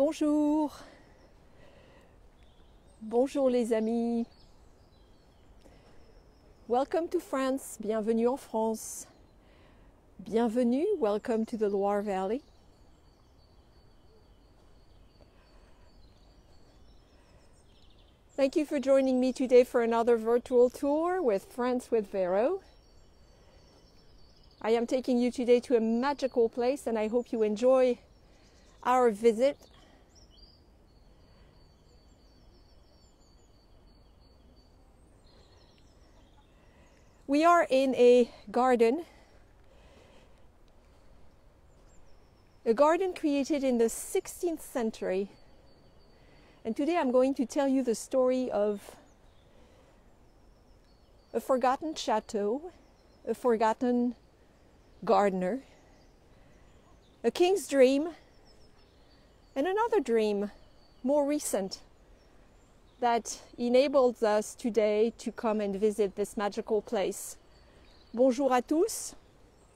Bonjour, bonjour les amis. Welcome to France, bienvenue en France. Bienvenue, welcome to the Loire Valley. Thank you for joining me today for another virtual tour with France with Véro. I am taking you today to a magical place and I hope you enjoy our visit. We are in a garden created in the 16th century. And today I'm going to tell you the story of a forgotten chateau, a forgotten gardener, a king's dream, and another dream, more recent, that enables us today to come and visit this magical place. Bonjour à tous,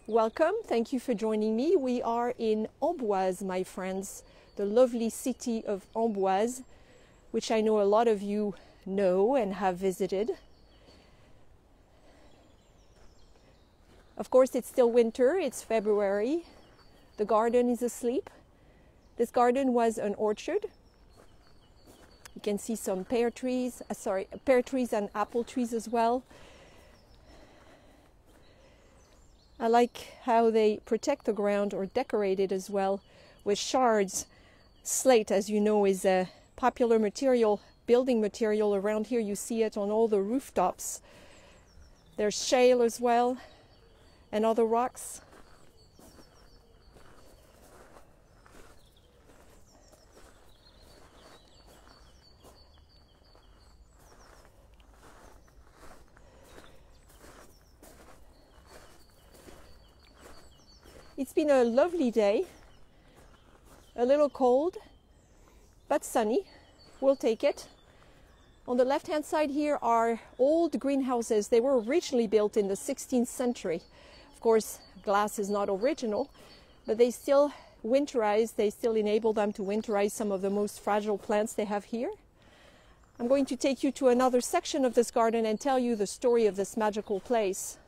welcome, thank you for joining me. We are in Amboise, my friends, the lovely city of Amboise, which I know a lot of you know and have visited. Of course, it's still winter, it's February, the garden is asleep. This garden was an orchard. You can see some pear trees and apple trees as well. I like how they protect the ground or decorate it as well with shards. Slate, as you know, is a popular material, building material around here. You see it on all the rooftops. There's shale as well and other rocks. It's been a lovely day, a little cold, but sunny. We'll take it. On the left-hand side here are old greenhouses. They were originally built in the 16th century. Of course, glass is not original, but they still winterize. They still enable them to winterize some of the most fragile plants they have here. I'm going to take you to another section of this garden and tell you the story of this magical place.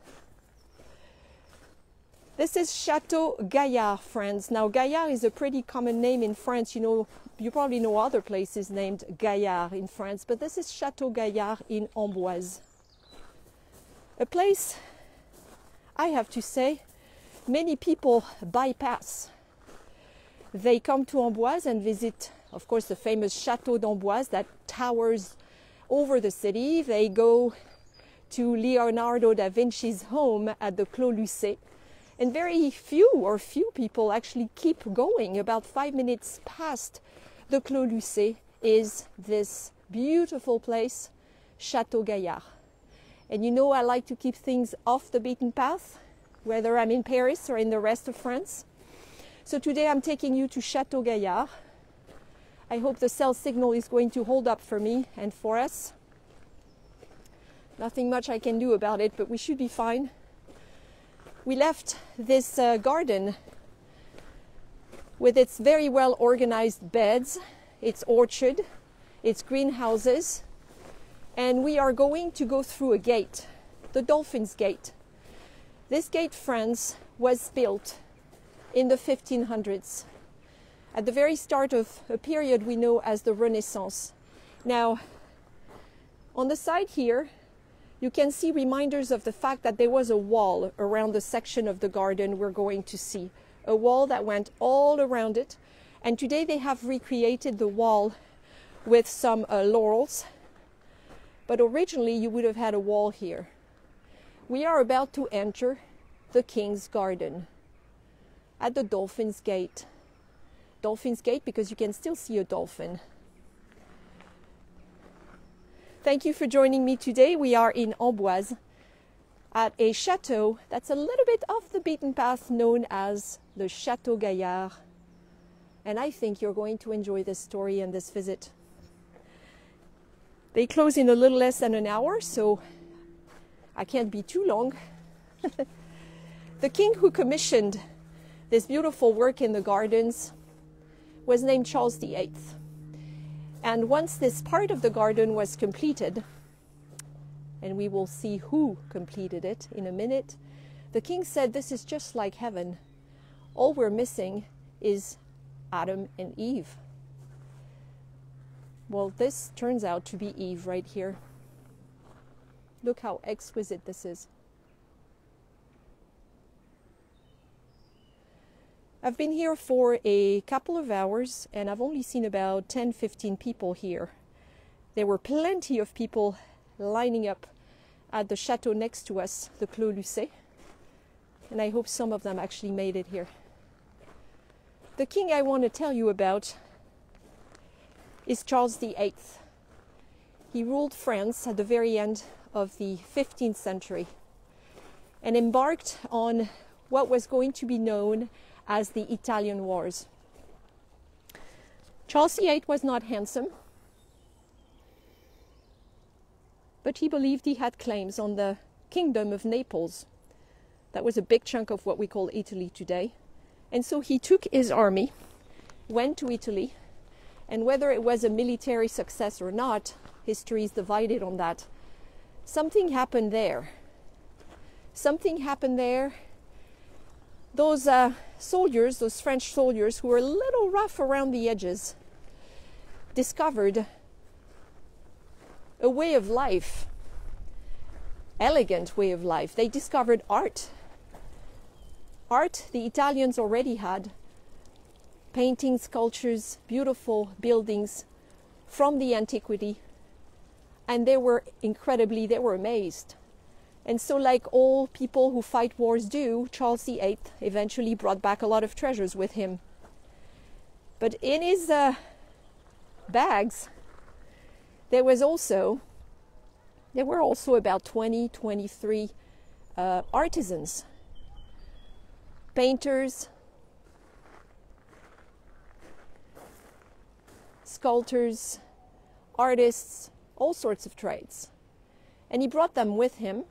This is Château Gaillard, friends. Now, Gaillard is a pretty common name in France. You know, you probably know other places named Gaillard in France, but this is Château Gaillard in Amboise. A place, I have to say, many people bypass. They come to Amboise and visit, of course, the famous Château d'Amboise that towers over the city. They go to Leonardo da Vinci's home at the Clos Lucé. And very few people actually keep going. About 5 minutes past the Clos Lucé is this beautiful place, Château Gaillard. And you know I like to keep things off the beaten path, whether I'm in Paris or in the rest of France. So today I'm taking you to Château Gaillard. I hope the cell signal is going to hold up for me and for us. Nothing much I can do about it, but we should be fine. We left this garden with its very well organized beds, its orchard, its greenhouses, and we are going to go through a gate, the Dolphin's Gate. This gate, friends, was built in the 1500s, at the very start of a period we know as the Renaissance. Now, on the side here, you can see reminders of the fact that there was a wall around the section of the garden we're going to see. A wall that went all around it. And today they have recreated the wall with some laurels. But originally you would have had a wall here. We are about to enter the King's Garden at the Dolphin's Gate. Dolphin's Gate because you can still see a dolphin. Thank you for joining me today. We are in Amboise at a chateau that's a little bit off the beaten path known as the Château Gaillard. And I think you're going to enjoy this story and this visit. They close in a little less than an hour, so I can't be too long. The king who commissioned this beautiful work in the gardens was named Charles VIII. And once this part of the garden was completed, and we will see who completed it in a minute, the king said, "This is just like heaven. All we're missing is Adam and Eve." Well, this turns out to be Eve right here. Look how exquisite this is. I've been here for a couple of hours and I've only seen about 10-15 people here. There were plenty of people lining up at the chateau next to us, the Clos Lucé, and I hope some of them actually made it here. The king I want to tell you about is Charles VIII. He ruled France at the very end of the 15th century and embarked on what was going to be known as the Italian Wars. Charles VIII was not handsome, but he believed he had claims on the Kingdom of Naples. That was a big chunk of what we call Italy today. And so he took his army, went to Italy, and whether it was a military success or not, history is divided on that. Something happened there. Something happened there. Those soldiers, those French soldiers who were a little rough around the edges, discovered a way of life, elegant way of life. They discovered art. Art the Italians already had. Paintings, sculptures, beautiful buildings from the antiquity. And they were amazed. And so, like all people who fight wars do, Charles VIII eventually brought back a lot of treasures with him. But in his bags, there were also about 23 artisans, painters, sculptors, artists, all sorts of trades. And he brought them with him,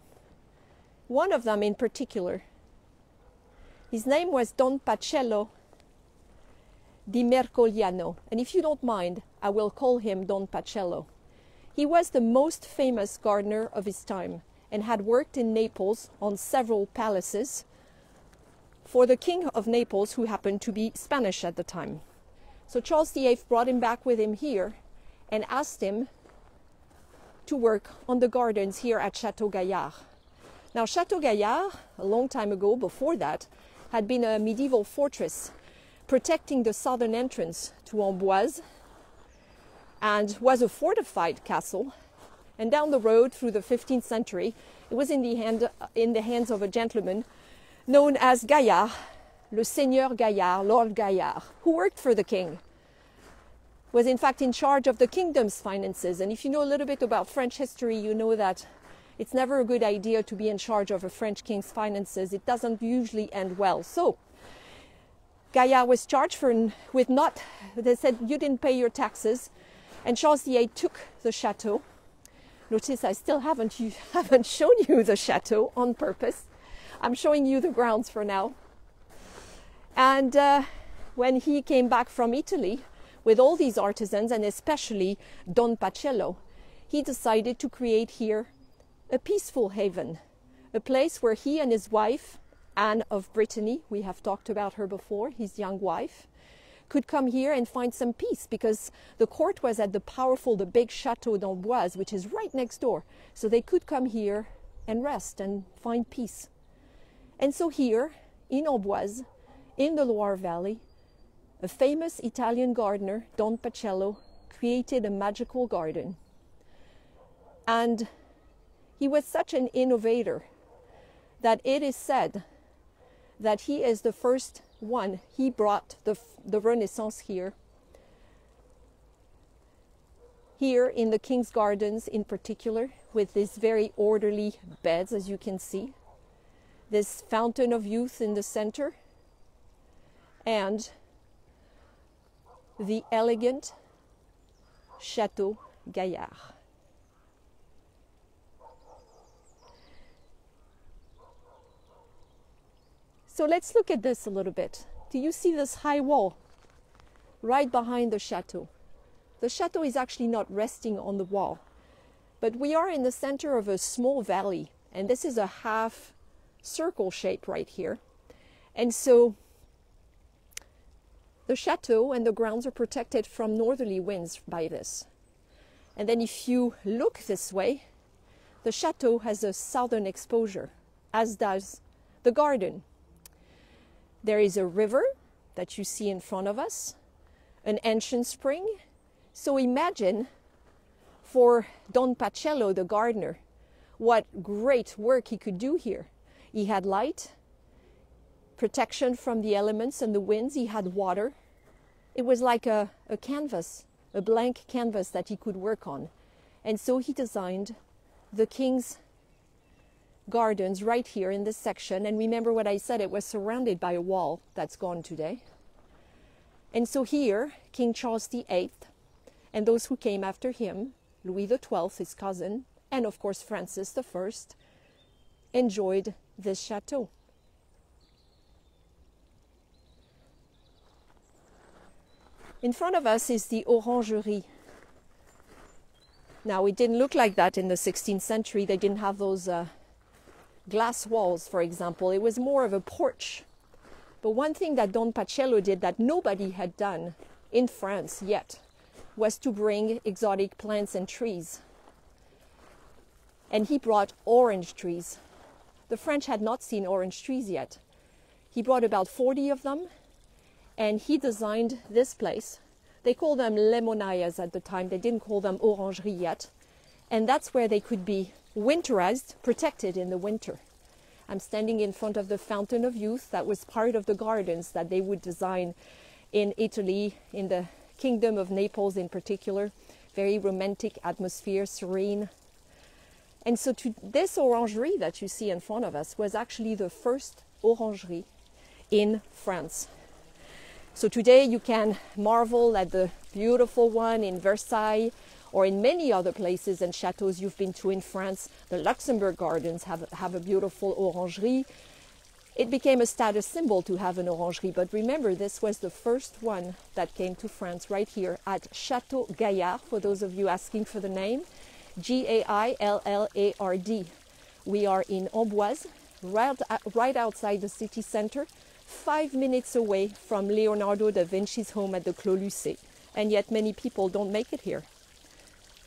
one of them in particular. His name was Don Pacello di Mercogliano, and if you don't mind, I will call him Don Pacello. He was the most famous gardener of his time and had worked in Naples on several palaces for the king of Naples, who happened to be Spanish at the time. So Charles VIII brought him back with him here and asked him to work on the gardens here at Château Gaillard. Now, Château Gaillard, a long time ago, before that, had been a medieval fortress protecting the southern entrance to Amboise, and was a fortified castle. And down the road through the 15th century, it was in the hands of a gentleman known as Gaillard, le Seigneur Gaillard, Lord Gaillard, who worked for the king, was in fact in charge of the kingdom's finances. And if you know a little bit about French history, you know that it's never a good idea to be in charge of a French king's finances. It doesn't usually end well. So Gaillard was charged they said, "You didn't pay your taxes." And Charles VIII took the chateau. Notice I still haven't shown you the chateau on purpose. I'm showing you the grounds for now. And when he came back from Italy, with all these artisans, and especially Don Pacello, he decided to create here a peaceful haven, a place where he and his wife, Anne of Brittany, we have talked about her before, his young wife, could come here and find some peace, because the court was at the big Chateau d'Amboise, which is right next door. So they could come here and rest and find peace. And so here, in Amboise, in the Loire Valley, a famous Italian gardener, Don Pacello, created a magical garden. And he was such an innovator that it is said that he is the first one. He brought the Renaissance here in the King's Gardens in particular, with these very orderly beds, as you can see, this fountain of youth in the center, and the elegant Château Gaillard. So let's look at this a little bit. Do you see this high wall right behind the chateau. The chateau is actually not resting on the wall, but we are in the center of a small valley, and this is a half circle shape right here. And so the chateau and the grounds are protected from northerly winds by this. And then if you look this way, the chateau has a southern exposure, as does the garden. There is a river that you see in front of us, an ancient spring. So imagine for Don Pacello, the gardener, what great work he could do here. He had light, protection from the elements and the winds, he had water. It was like a canvas, a blank canvas that he could work on. And so he designed the king's gardens right here in this section. And remember what I said, it was surrounded by a wall that's gone today. And so here, King Charles VIII and those who came after him, Louis XII, his cousin, and of course Francis I, enjoyed this chateau. In front of us is the Orangerie. Now, it didn't look like that in the 16th century. They didn't have those glass walls, for example. It was more of a porch. But one thing that Don Pacello did that nobody had done in France yet was to bring exotic plants and trees. And he brought orange trees. The French had not seen orange trees yet. He brought about 40 of them, and he designed this place. They called them lemonayas at the time. They didn't call them orangeries yet. And that's where they could be winterized, protected in the winter. I'm standing in front of the Fountain of Youth that was part of the gardens that they would design in Italy, in the Kingdom of Naples in particular. Very romantic atmosphere, serene. And so this orangerie that you see in front of us was actually the first orangerie in France. So today you can marvel at the beautiful one in Versailles, or in many other places and chateaus you've been to in France. The Luxembourg Gardens have a beautiful orangerie. It became a status symbol to have an orangerie, but remember, this was the first one that came to France right here at Château Gaillard, for those of you asking for the name, Gaillard. We are in Amboise, right outside the city center, 5 minutes away from Leonardo da Vinci's home at the Clos Lucé, and yet many people don't make it here.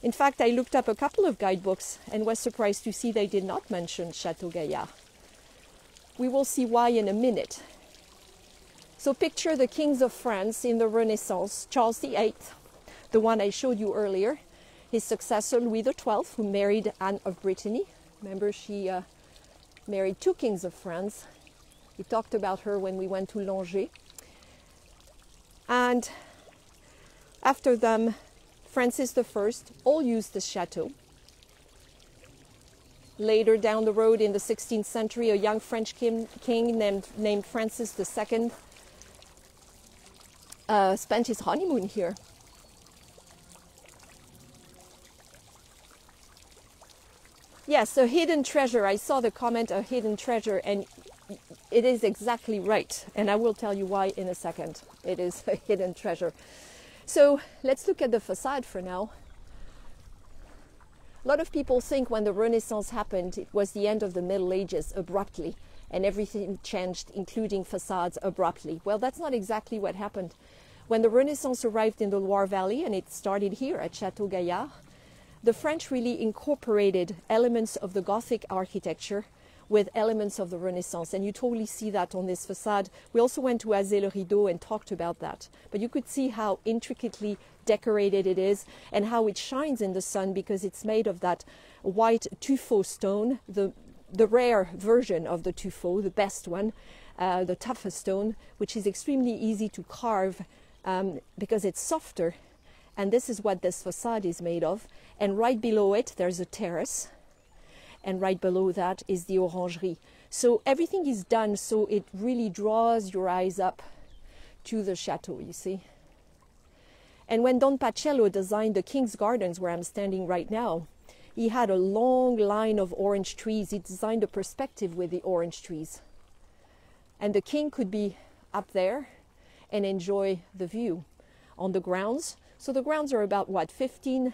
In fact, I looked up a couple of guidebooks and was surprised to see they did not mention Château Gaillard. We will see why in a minute. So picture the kings of France in the Renaissance. Charles VIII, the one I showed you earlier, his successor Louis XII, who married Anne of Brittany. Remember, she married two kings of France. We talked about her when we went to Langeais. And after them, Francis I all used the chateau. Later down the road in the 16th century, a young French king named Francis II spent his honeymoon here. Yes, a hidden treasure. I saw the comment, a hidden treasure, and it is exactly right. And I will tell you why in a second. It is a hidden treasure. So let's look at the facade for now. A lot of people think when the Renaissance happened, it was the end of the Middle Ages abruptly, and everything changed, including facades, abruptly. Well, that's not exactly what happened. When the Renaissance arrived in the Loire Valley, and it started here at Chateau Gaillard, the French really incorporated elements of the Gothic architecture with elements of the Renaissance, and you totally see that on this facade. We also went to Azé-le-Rideau and talked about that, but you could see how intricately decorated it is and how it shines in the sun because it's made of that white tuffeau stone, the rare version of the tuffeau, the best one, the toughest stone, which is extremely easy to carve because it's softer, and this is what this facade is made of. And right below it, there's a terrace, and right below that is the orangerie. So everything is done so it really draws your eyes up to the chateau, you see. And when Don Pacello designed the King's Gardens, where I'm standing right now, he had a long line of orange trees. He designed a perspective with the orange trees. And the king could be up there and enjoy the view. on the grounds. So the grounds are about, what, 15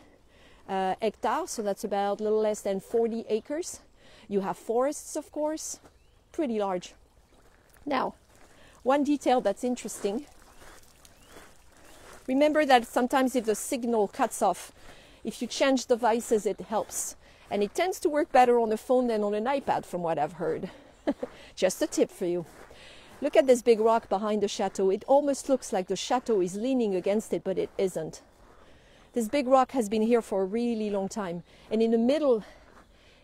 hectares, so that's about a little less than 40 acres. You have forests, of course, pretty large. Now, one detail that's interesting, remember that sometimes if the signal cuts off, if you change devices, it helps. And it tends to work better on a phone than on an iPad, from what I've heard. Just a tip for you. Look at this big rock behind the chateau. It almost looks like the chateau is leaning against it, but it isn't. This big rock has been here for a really long time. And in the middle,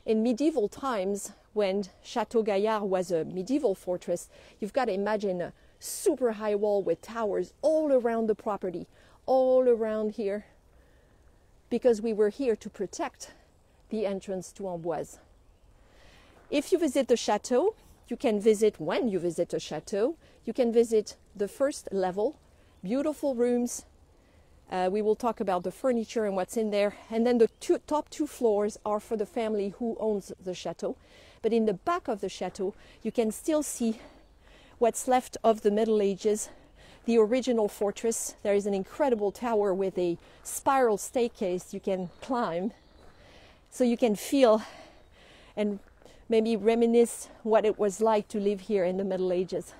in medieval times, when Château Gaillard was a medieval fortress, you've got to imagine a super high wall with towers all around the property, all around here, because we were here to protect the entrance to Amboise. If you visit the chateau, you can visit, when you visit a chateau, you can visit the first level, beautiful rooms. We will talk about the furniture and what's in there. And then the top two floors are for the family who owns the chateau. But in the back of the chateau, you can still see what's left of the Middle Ages, the original fortress. There is an incredible tower with a spiral staircase you can climb. So you can feel and maybe reminisce what it was like to live here in the Middle Ages.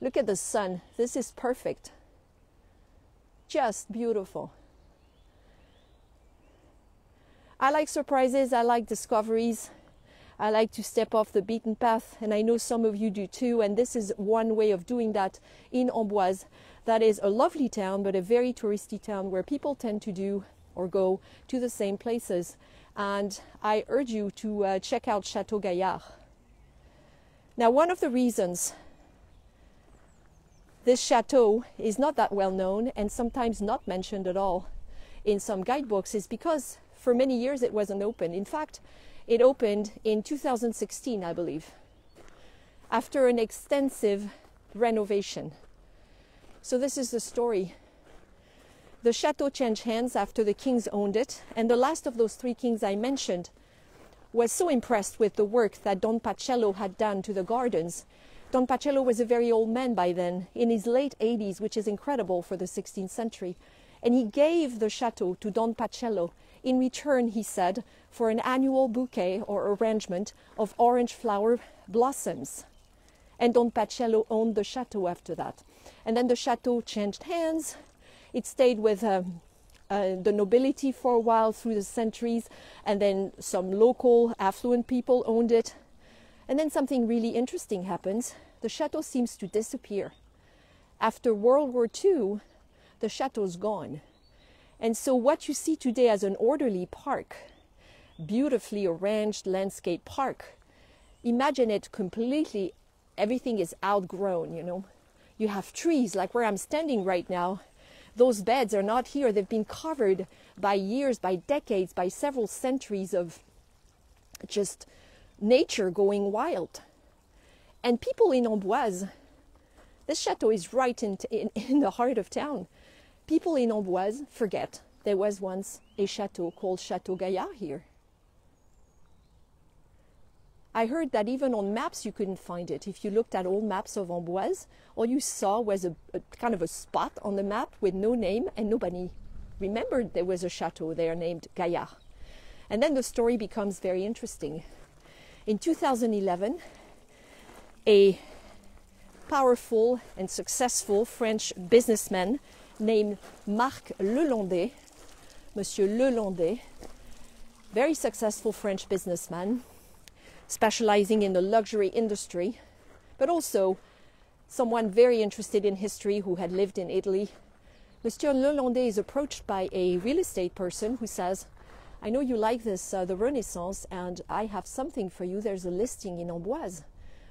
Look at the sun. This is perfect. Just beautiful. I like surprises. I like discoveries. I like to step off the beaten path, and I know some of you do too, and this is one way of doing that in Amboise. That is a lovely town, but a very touristy town where people tend to do or go to the same places. And I urge you to check out Château Gaillard. Now, one of the reasons this chateau is not that well known and sometimes not mentioned at all in some guidebooks is because for many years it wasn't open. In fact, it opened in 2016, I believe, after an extensive renovation. So this is the story. The chateau changed hands after the kings owned it, and the last of those three kings I mentioned was so impressed with the work that Don Pacello had done to the gardens. Don Pacello was a very old man by then, in his late 80s, which is incredible for the 16th century. And he gave the chateau to Don Pacello. In return, he said, for an annual bouquet or arrangement of orange flower blossoms. And Don Pacello owned the chateau after that. And then the chateau changed hands. It stayed with the nobility for a while through the centuries, and then some local affluent people owned it. And then something really interesting happens. The chateau seems to disappear. After World War II, the chateau's gone. And so what you see today as an orderly park, beautifully arranged landscape park, imagine it completely, everything is outgrown, you know. You have trees, like where I'm standing right now. Those beds are not here. They've been covered by years, by decades, by several centuries of just nature going wild. And people in Amboise, this chateau is right in the heart of town. People in Amboise forget there was once a chateau called Château Gaillard here. I heard that even on maps you couldn't find it. If you looked at old maps of Amboise, all you saw was a kind of a spot on the map with no name, and nobody remembered there was a chateau there named Gaillard. And then the story becomes very interesting. In 2011, a powerful and successful French businessman named Marc Lelandais, Monsieur Lelandais, very successful French businessman, specializing in the luxury industry, but also someone very interested in history who had lived in Italy. Monsieur Lelandais is approached by a real estate person who says, I know you like this, the Renaissance, and I have something for you. There's a listing in Amboise.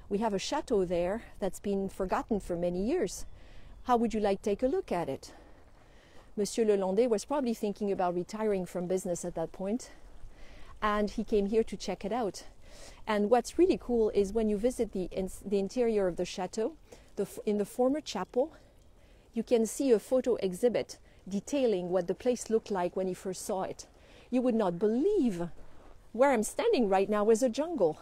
We have a chateau there that's been forgotten for many years. How would you like to take a look at it? Monsieur Lelandais was probably thinking about retiring from business at that point, and he came here to check it out. And what's really cool is when you visit the interior of the chateau, in the former chapel, you can see a photo exhibit detailing what the place looked like when you first saw it. You would not believe where I'm standing right now was a jungle.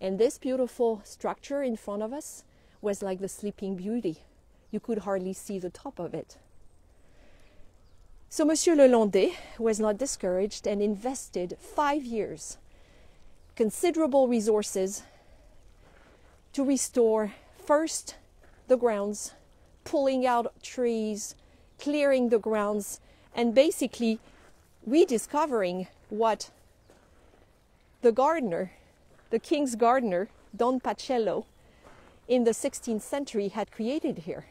And this beautiful structure in front of us was like the Sleeping Beauty. You could hardly see the top of it. So Monsieur Lelandais was not discouraged and invested 5 years, considerable resources, to restore first the grounds, pulling out trees, clearing the grounds, and basically rediscovering what the gardener, the king's gardener, Don Pacello, in the 16th century had created here.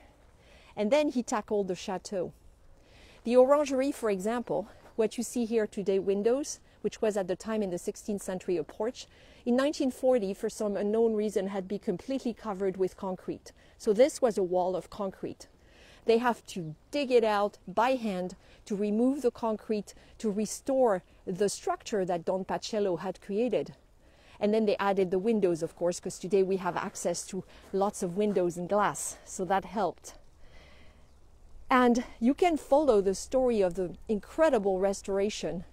And then he tackled the chateau. The orangery, for example, what you see here today, windows, which was at the time in the 16th century a porch, in 1940, for some unknown reason, had been completely covered with concrete. So this was a wall of concrete. They have to dig it out by hand to remove the concrete, to restore the structure that Don Pacello had created. And then they added the windows, of course, because today we have access to lots of windows and glass, so that helped. And you can follow the story of the incredible restoration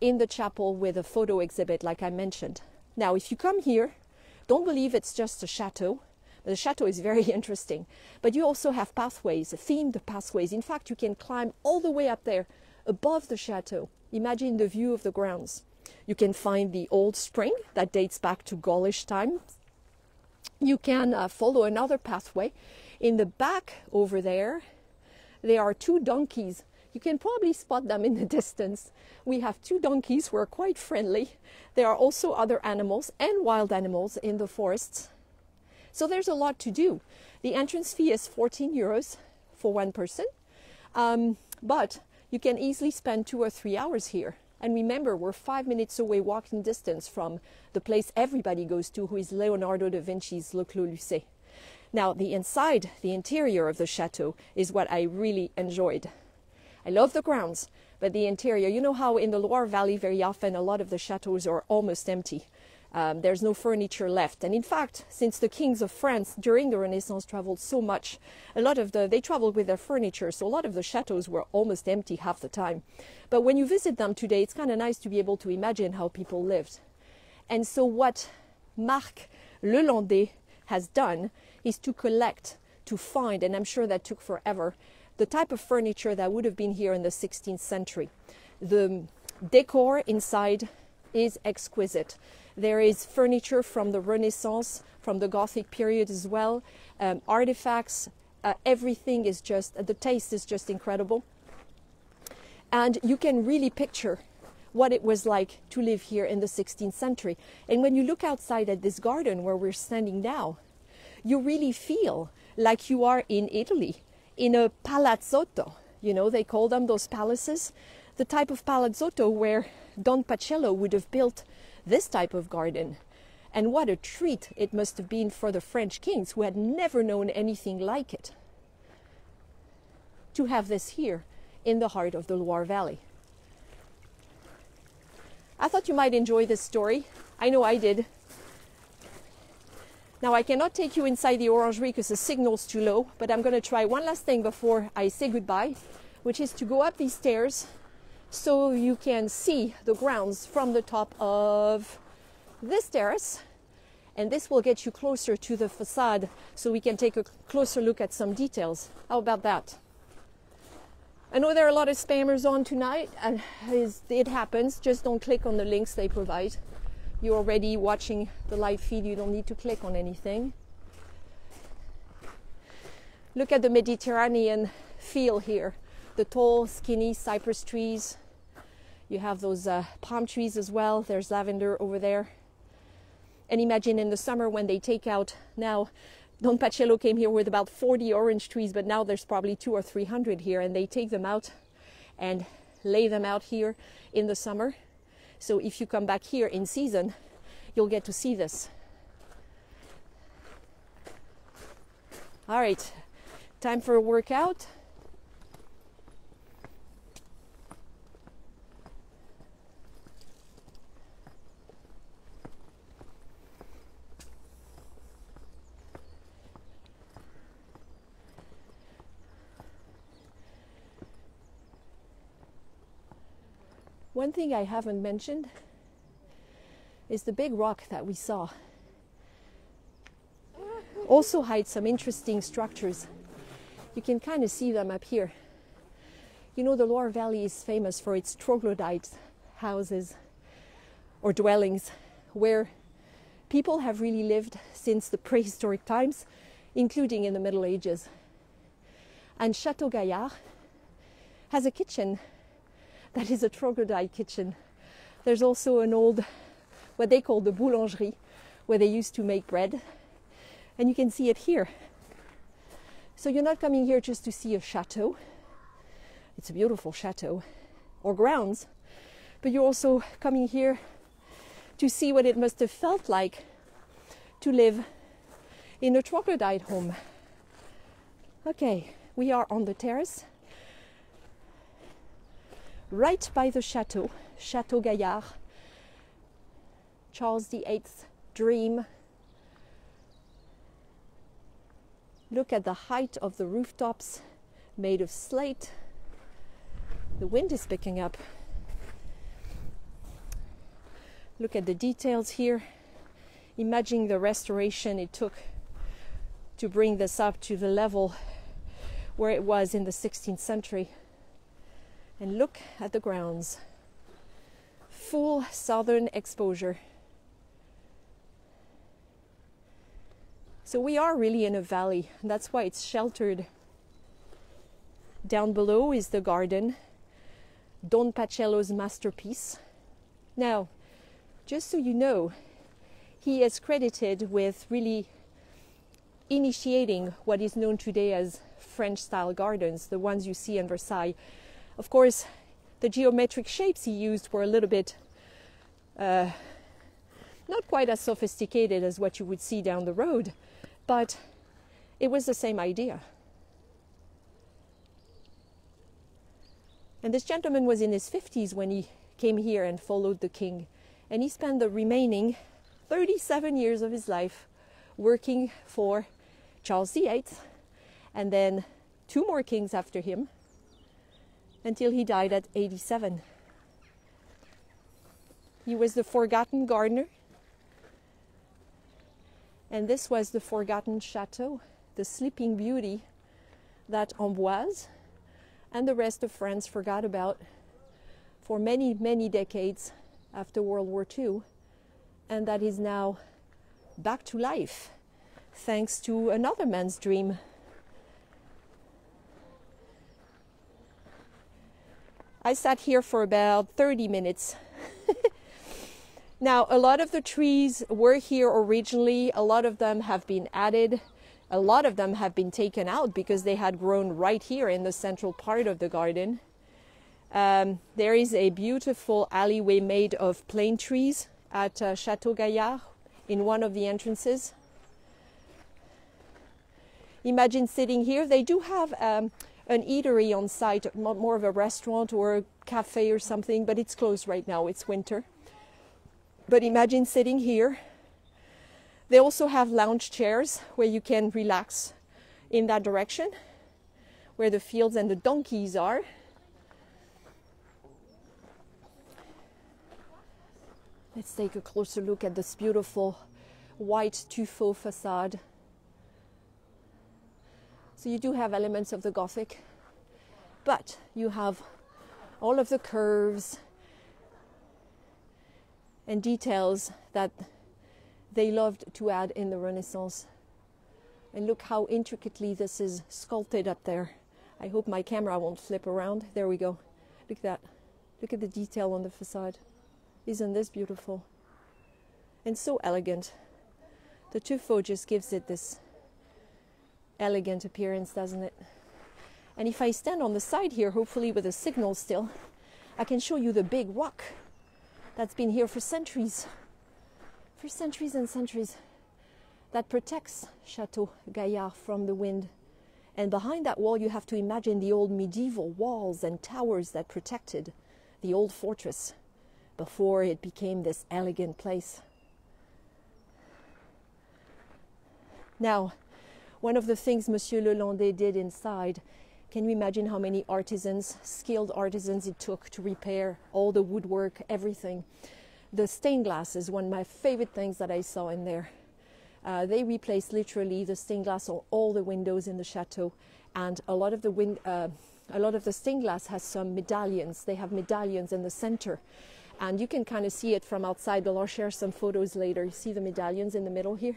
in the chapel with a photo exhibit, like I mentioned. Now, if you come here, don't believe it's just a chateau. The chateau is very interesting, but you also have pathways, themed pathways. In fact, you can climb all the way up there above the chateau. Imagine the view of the grounds. You can find the old spring that dates back to Gaulish time. You can follow another pathway. In the back over there, there are two donkeys. You can probably spot them in the distance. We have two donkeys who are quite friendly. There are also other animals and wild animals in the forests. So there's a lot to do. The entrance fee is 14 euros for one person, but you can easily spend 2 or 3 hours here. And remember, we're 5 minutes away walking distance from the place everybody goes to, who is Leonardo da Vinci's Le Clos Lucé. Now, the inside, the interior of the chateau is what I really enjoyed. I love the grounds, but the interior, you know how in the Loire Valley very often a lot of the chateaus are almost empty. There's no furniture left. And in fact, since the kings of France during the Renaissance traveled so much, a lot of they traveled with their furniture, so a lot of the chateaus were almost empty half the time. But when you visit them today, it's kind of nice to be able to imagine how people lived. And so what Marc Lelandais has done is to collect, to find, and I'm sure that took forever, the type of furniture that would have been here in the 16th century. The decor inside is exquisite. There is furniture from the Renaissance, from the Gothic period as well, artifacts, everything is just, the taste is just incredible. And you can really picture what it was like to live here in the 16th century. And when you look outside at this garden where we're standing now, you really feel like you are in Italy, in a palazzotto. You know, they call them those palaces, the type of palazzotto where Don Pacello would have built this type of garden. And what a treat it must have been for the French kings, who had never known anything like it, to have this here in the heart of the Loire Valley. I thought you might enjoy this story. I know I did. Now, I cannot take you inside the orangery because the signal's too low, but I'm going to try one last thing before I say goodbye, which is to go up these stairs so you can see the grounds from the top of this terrace. And this will get you closer to the facade so we can take a closer look at some details. How about that? I know there are a lot of spammers on tonight, and it happens. Just don't click on the links they provide. You're already watching the live feed. You don't need to click on anything. Look at the Mediterranean feel here. The tall, skinny cypress trees. You have those palm trees as well. There's lavender over there. And imagine in the summer when they take out, now Don Pacello came here with about 40 orange trees, but now there's probably 200 or 300 here, and they take them out and lay them out here in the summer. So if you come back here in season, you'll get to see this. All right, time for a workout. One thing I haven't mentioned is the big rock that we saw also hides some interesting structures. You can kind of see them up here. You know, the Loire Valley is famous for its troglodyte houses or dwellings, where people have really lived since the prehistoric times, including in the Middle Ages. And Château Gaillard has a kitchen that is a troglodyte kitchen. There's also an old, what they call the boulangerie, where they used to make bread. And you can see it here. So you're not coming here just to see a chateau. It's a beautiful chateau or grounds, but you're also coming here to see what it must have felt like to live in a troglodyte home. Okay, we are on the terrace, right by the chateau, Château Gaillard, Charles VIII's dream. Look at the height of the rooftops, made of slate. The wind is picking up. Look at the details here. Imagine the restoration it took to bring this up to the level where it was in the 16th century. And look at the grounds. Full southern exposure. So we are really in a valley. That's why it's sheltered. Down below is the garden, Don Pacello's masterpiece. Now, just so you know, he is credited with really initiating what is known today as French-style gardens, the ones you see in Versailles. Of course, the geometric shapes he used were a little bit not quite as sophisticated as what you would see down the road, but it was the same idea. And this gentleman was in his 50s when he came here and followed the king. And he spent the remaining 37 years of his life working for Charles VIII and then two more kings after him until he died at 87. He was the forgotten gardener, and this was the forgotten chateau, the sleeping beauty that Amboise and the rest of France forgot about for many, many decades after World War II, and that is now back to life thanks to another man's dream. I sat here for about 30 minutes. Now, a lot of the trees were here originally. A lot of them have been added. A lot of them have been taken out because they had grown right here in the central part of the garden. There is a beautiful alleyway made of plane trees at Château Gaillard in one of the entrances. Imagine sitting here. They do have an eatery on site, more of a restaurant or a cafe or something, but it's closed right now, it's winter. But imagine sitting here. They also have lounge chairs where you can relax in that direction, where the fields and the donkeys are. Let's take a closer look at this beautiful white tuffeau facade. So you do have elements of the Gothic, but you have all of the curves and details that they loved to add in the Renaissance. And look how intricately this is sculpted up there. I hope my camera won't flip around. There we go. Look at that. Look at the detail on the facade. Isn't this beautiful? And so elegant. The tuffeau just gives it this elegant appearance, doesn't it? And if I stand on the side here, hopefully with a signal still, I can show you the big rock that's been here for centuries. For centuries and centuries, that protects Château Gaillard from the wind. And behind that wall, you have to imagine the old medieval walls and towers that protected the old fortress before it became this elegant place. Now, one of the things Monsieur Lelandais did inside, can you imagine how many artisans, skilled artisans it took to repair all the woodwork, everything? The stained glass is one of my favorite things that I saw in there. They replaced literally the stained glass on all the windows in the chateau, and a lot of the A lot of the stained glass has some medallions. They have medallions in the center. And you can kind of see it from outside, but I'll share some photos later. You see the medallions in the middle here.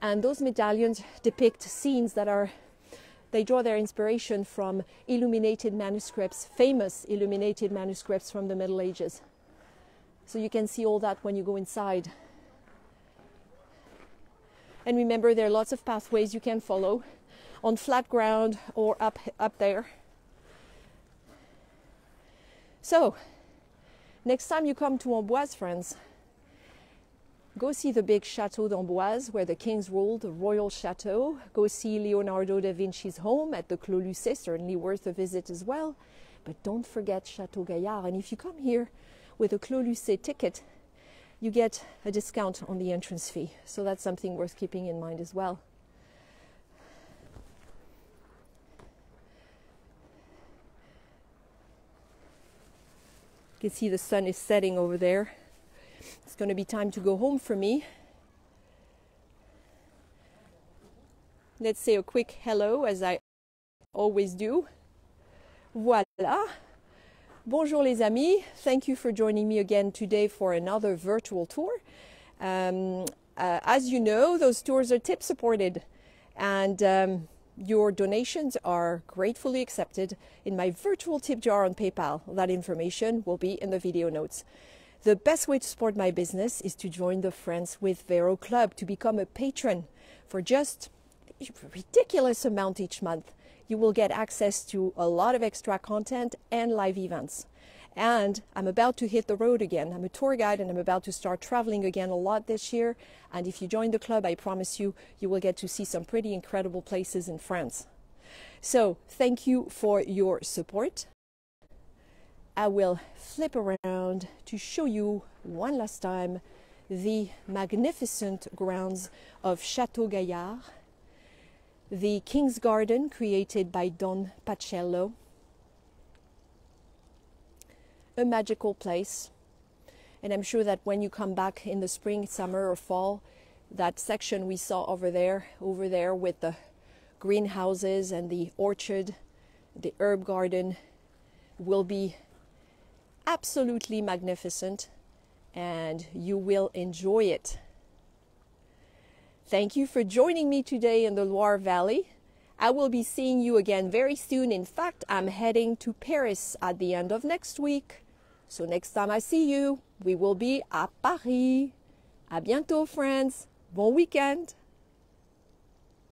And those medallions depict scenes that are, they draw their inspiration from illuminated manuscripts, famous illuminated manuscripts from the Middle Ages. So you can see all that when you go inside. And remember, there are lots of pathways you can follow on flat ground or up there. So, next time you come to Amboise, friends, go see the big Château d'Amboise where the kings ruled, the royal chateau. Go see Leonardo da Vinci's home at the Clos Lucé, certainly worth a visit as well. But don't forget Château Gaillard. And if you come here with a Clos Lucé ticket, you get a discount on the entrance fee. So that's something worth keeping in mind as well. You can see the sun is setting over there. It's going to be time to go home for me. Let's say a quick hello, as I always do. Voilà. Bonjour les amis. Thank you for joining me again today for another virtual tour. As you know, those tours are tip supported, and your donations are gratefully accepted in my virtual tip jar on PayPal. That information will be in the video notes. The best way to support my business is to join the France with Véro Club, to become a patron for just a ridiculous amount each month. You will get access to a lot of extra content and live events. And I'm about to hit the road again. I'm a tour guide and I'm about to start traveling again a lot this year. And if you join the club, I promise you, you will get to see some pretty incredible places in France. So thank you for your support. I will flip around to show you one last time the magnificent grounds of Chateau Gaillard, the King's Garden created by Don Pacello. A magical place, and I'm sure that when you come back in the spring, summer or fall, that section we saw over there with the greenhouses and the orchard, the herb garden, will be absolutely magnificent and you will enjoy it. Thank you for joining me today in the Loire Valley. I will be seeing you again very soon. In fact, I'm heading to Paris at the end of next week. So next time I see you, we will be at Paris. À bientôt, friends. Bon weekend.